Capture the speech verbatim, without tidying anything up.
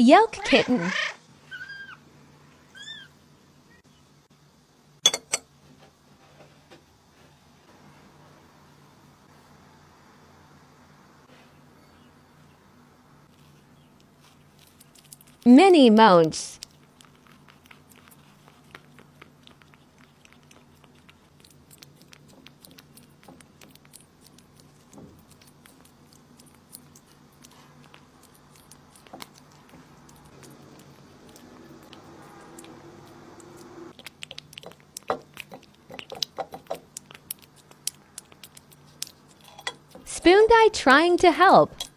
Yelk kitten. Many moans. Spoon Guy trying to help.